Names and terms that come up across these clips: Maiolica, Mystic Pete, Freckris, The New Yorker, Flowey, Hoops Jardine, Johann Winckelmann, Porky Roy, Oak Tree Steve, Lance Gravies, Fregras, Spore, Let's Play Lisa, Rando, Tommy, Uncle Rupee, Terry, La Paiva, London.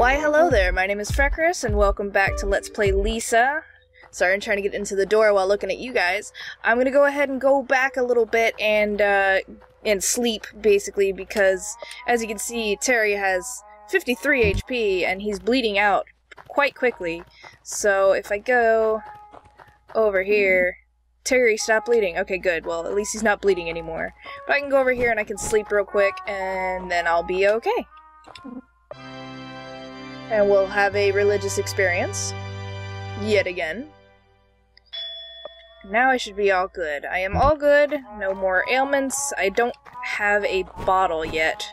Why hello there, my name is Freckris, and welcome back to Let's Play Lisa. Sorry, I'm trying to get into the door while looking at you guys. I'm gonna go ahead and go back a little bit and sleep, basically, because, as you can see, Terry has 53 HP, and he's bleeding out quite quickly. So, if I go over here... Terry, stop bleeding. Okay, good. Well, at least he's not bleeding anymore. But I can go over here and I can sleep real quick, and then I'll be okay. And we'll have a religious experience. Yet again. Now I should be all good. I am all good. No more ailments. I don't have a bottle yet.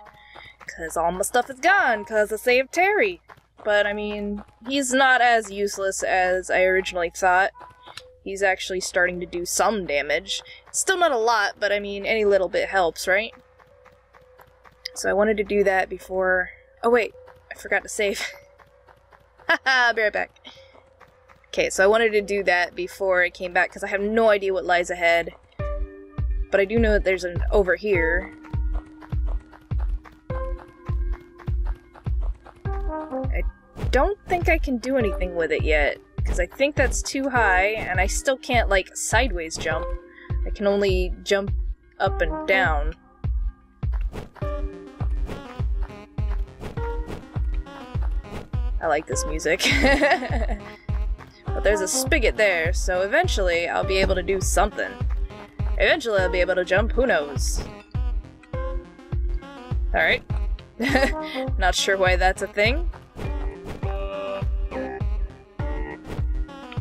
Because all my stuff is gone. Because I saved Terry. But, I mean, he's not as useless as I originally thought. He's actually starting to do some damage. Still not a lot, but, I mean, any little bit helps, right? So I wanted to do that before... Oh, wait. I forgot to save. Haha, be right back. Okay, so I wanted to do that before I came back, because I have no idea what lies ahead. But I do know that there's an over here. I don't think I can do anything with it yet, because I think that's too high, and I still can't, like, sideways jump. I can only jump up and down. I like this music. But there's a spigot there, so eventually I'll be able to do something. Eventually I'll be able to jump, who knows? Alright. Not sure why that's a thing.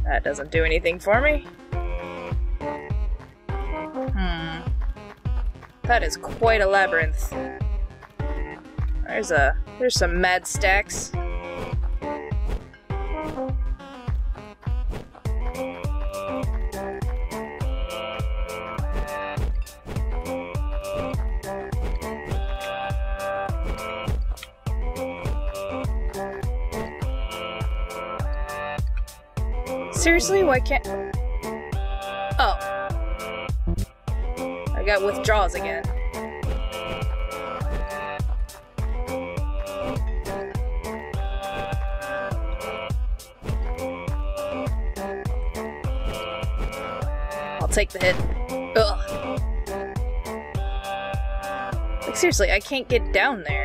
That doesn't do anything for me. Hmm. That is quite a labyrinth. There's some mad stacks. Seriously, why can't... Oh. I got withdrawals again. I'll take the hit. Ugh. Like, seriously, I can't get down there.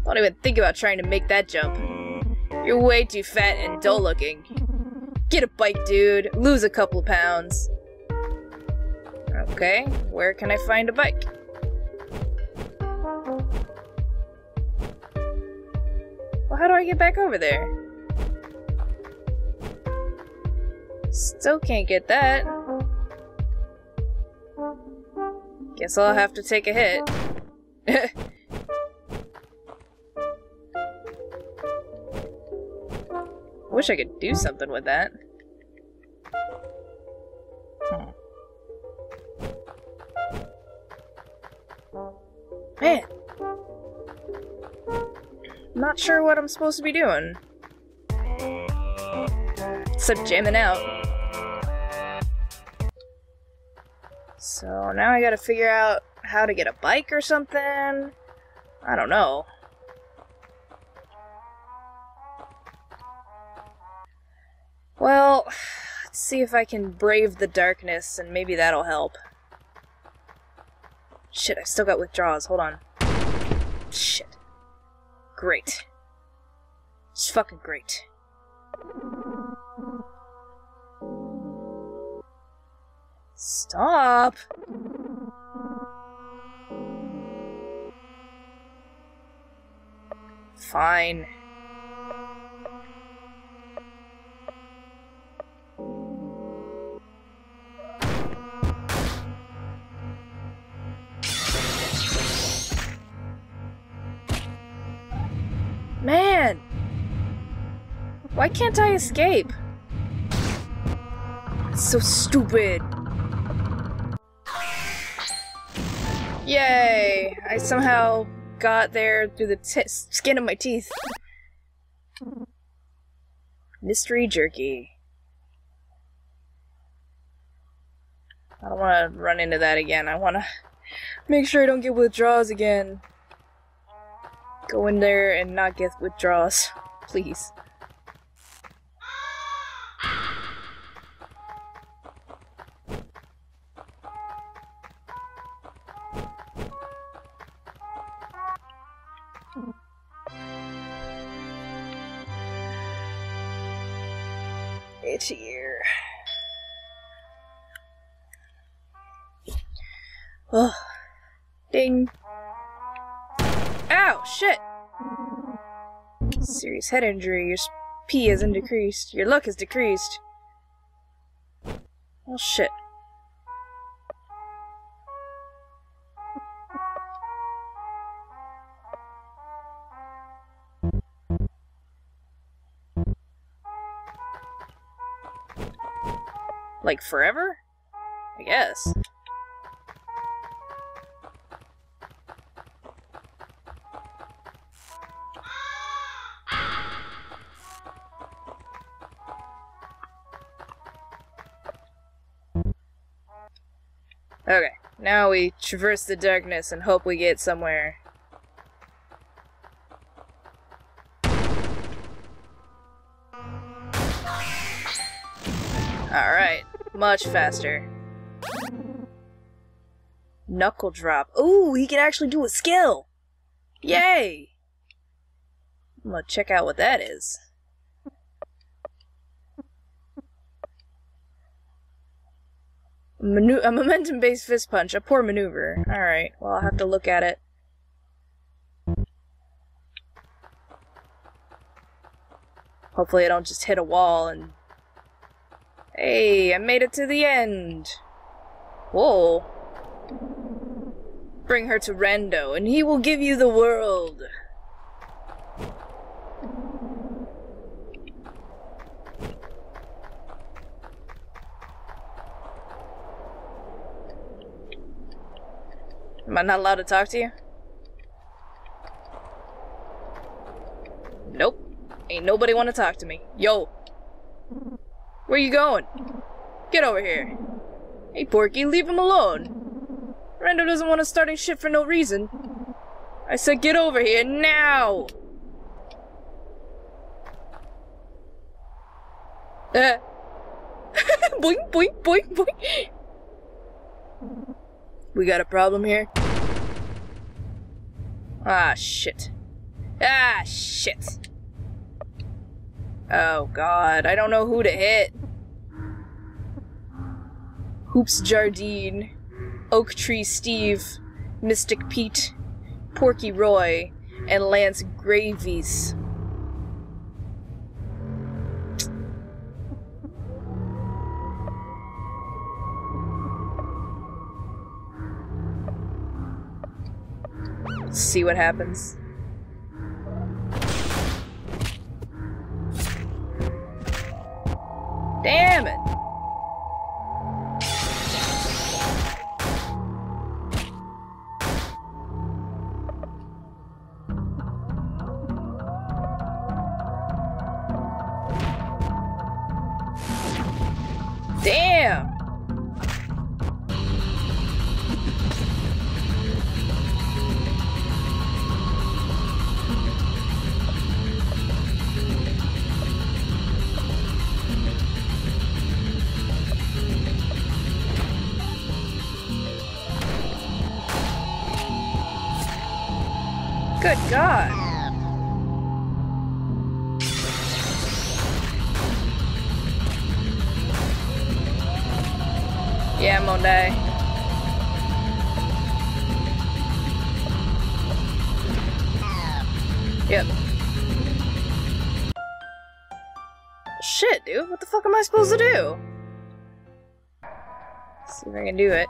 I don't even think about trying to make that jump. You're way too fat and dull looking. Get a bike, dude. Lose a couple pounds. Okay, where can I find a bike? Well, how do I get back over there? Still can't get that. Guess I'll have to take a hit. Wish I could do something with that. Man! Not sure what I'm supposed to be doing. Except jamming out. So now I gotta figure out how to get a bike or something. I don't know. Well, let's see if I can brave the darkness, and maybe that'll help. Shit, I've still got withdrawals. Hold on. Shit. Great. It's fucking great. Stop! Fine. Man! Why can't I escape? It's so stupid! Yay! I somehow got there through the skin of my teeth. Mystery jerky. I don't want to run into that again. I want to make sure I don't get withdrawals again. Go in there and not get withdrawals, please. Itchy ear. Oh, ding. Ow, shit! Serious head injury. Your P isn't decreased. Your luck is decreased. Oh, shit. Like forever? I guess. Okay, now we traverse the darkness and hope we get somewhere. Alright, much faster. Knuckle drop. Ooh, he can actually do a skill! Yay! I'm gonna check out what that is. A momentum-based fist punch, a poor maneuver. Alright, well, I'll have to look at it. Hopefully I don't just hit a wall and... Hey, I made it to the end! Whoa. Bring her to Rando, and he will give you the world! Am I not allowed to talk to you? Nope. Ain't nobody want to talk to me. Yo! Where you going? Get over here. Hey, Porky, leave him alone. Rando doesn't want to start any shit for no reason. I said get over here now! Boink, boink, boink, boink! We got a problem here. Ah, shit. Ah, shit. Oh, God. I don't know who to hit. Hoops Jardine, Oak Tree Steve, Mystic Pete, Porky Roy, and Lance Gravies. See what happens. Damn it! Damn! Good God! Yeah, I'm gonna die. Yep. Shit, dude, what the fuck am I supposed to do? Let's see if I can do it.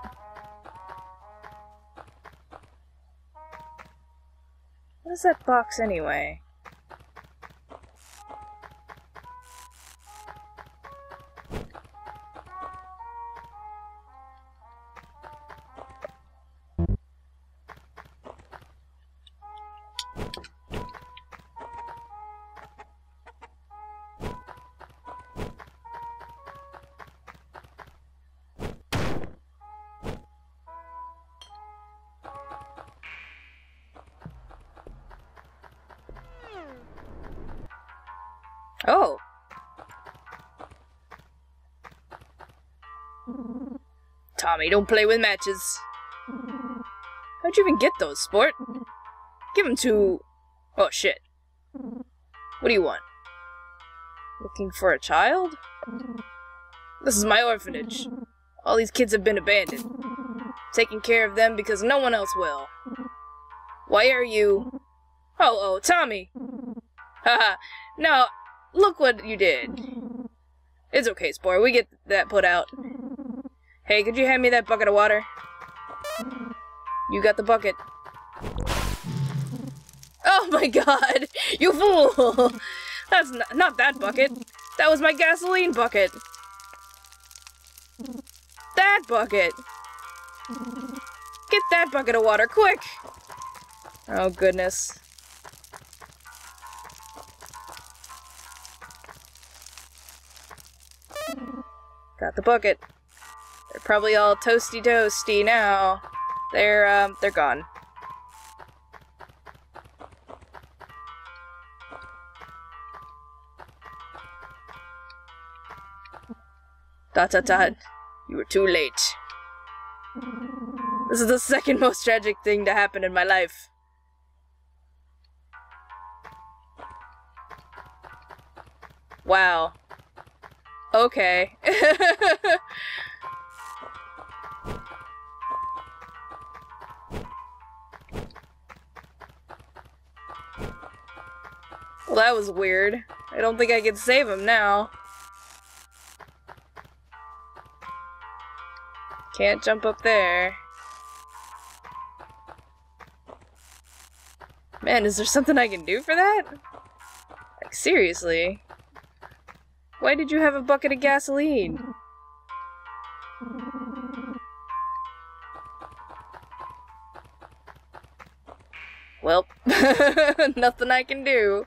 What is that box anyway? Oh. Tommy, don't play with matches. How'd you even get those, sport? Give them to... Oh, shit. What do you want? Looking for a child? This is my orphanage. All these kids have been abandoned. Taking care of them because no one else will. Why are you... Oh, Tommy! Haha, no, look what you did. It's okay, Spore, we get that put out. Hey, could you hand me that bucket of water? You got the bucket. Oh my god, you fool! That's not that bucket. That was my gasoline bucket. That bucket! Get that bucket of water, quick! Oh goodness. Got the bucket. They're probably all toasty now. They're gone. Dot. You were too late. This is the second most tragic thing to happen in my life. Wow. Okay. Well, that was weird. I don't think I can save him now. Can't jump up there. Man, is there something I can do for that? Like, seriously? Why did you have a bucket of gasoline? Well, nothing I can do.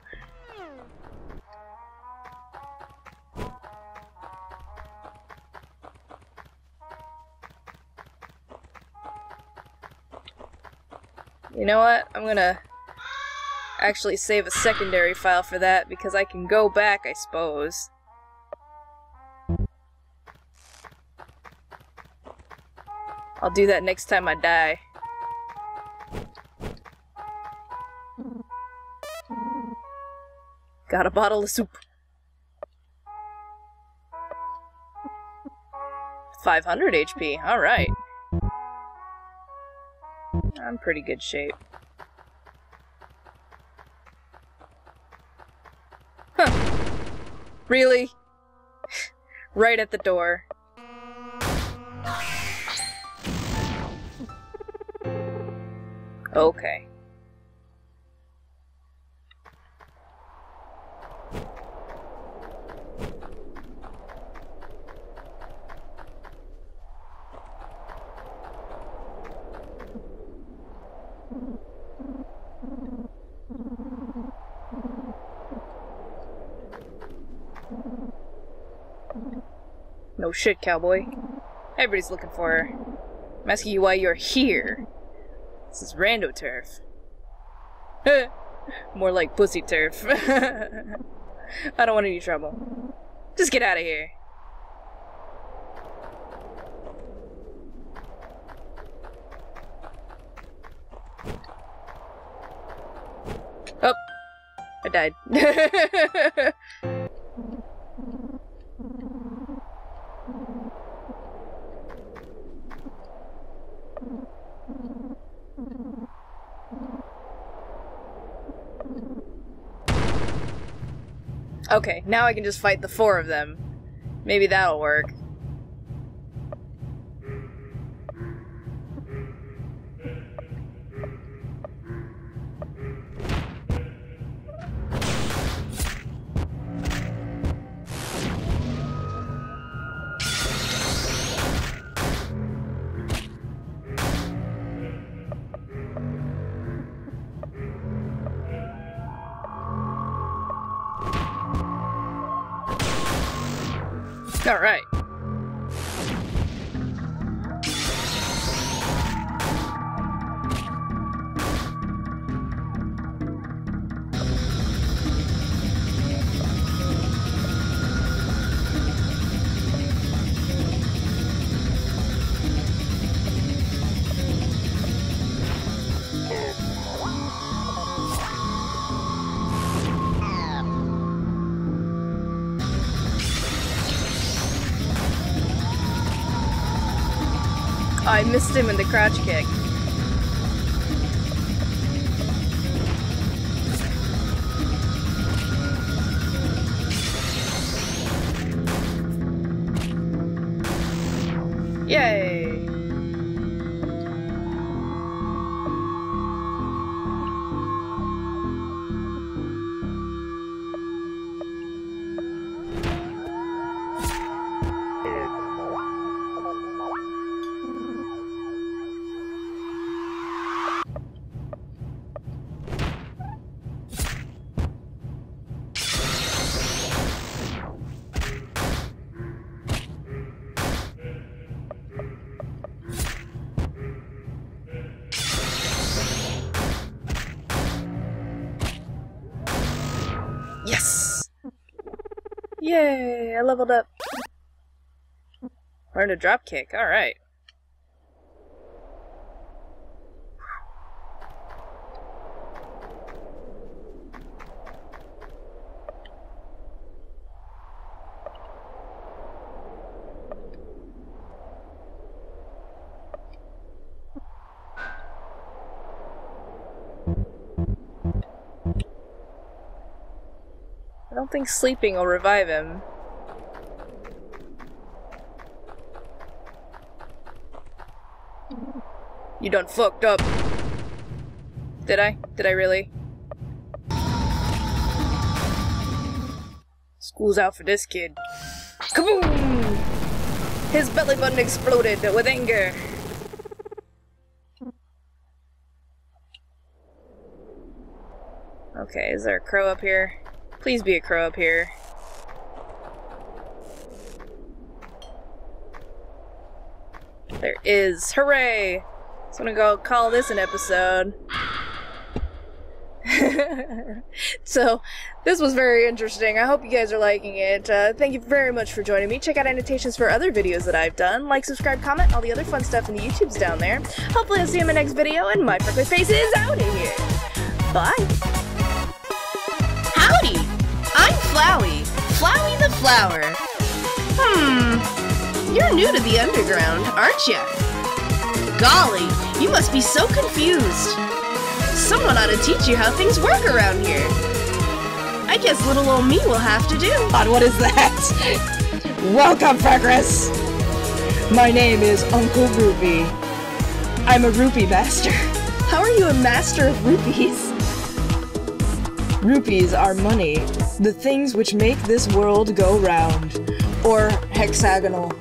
You know what? I'm gonna actually save a secondary file for that because I can go back, I suppose. I'll do that next time I die. Got a bottle of soup. 500 HP, alright. I'm pretty good shape. Huh. Really? Right at the door. Okay. No shit, cowboy. Everybody's looking for her. I'm asking you why you're here. This is Rando turf. More like pussy turf. I don't want any trouble. Just get out of here. Oh, I died. Okay, now I can just fight the four of them. Maybe that'll work. All right. I missed him in the crouch kick. Yay! Yay, I leveled up. Learned a drop kick, alright. I don't think sleeping will revive him. You done fucked up. Did I? Did I really? School's out for this kid. Kaboom! His belly button exploded with anger. Okay, is there a crow up here? Please be a crow up here. There is. Hooray! So I'm gonna go call this an episode. So, this was very interesting. I hope you guys are liking it. Thank you very much for joining me. Check out annotations for other videos that I've done. Like, subscribe, comment, all the other fun stuff in the YouTubes down there. Hopefully I'll see you in my next video, and my Freckris face is out of here. Bye! I'm Flowey, Flowey the Flower. You're new to the underground, aren't you? Golly, you must be so confused. Someone ought to teach you how things work around here. I guess little old me will have to do. God, what is that? Welcome, Fregras. My name is Uncle Rupee. I'm a rupee master. How are you a master of rupees? Rupees are money, the things which make this world go round, or hexagonal.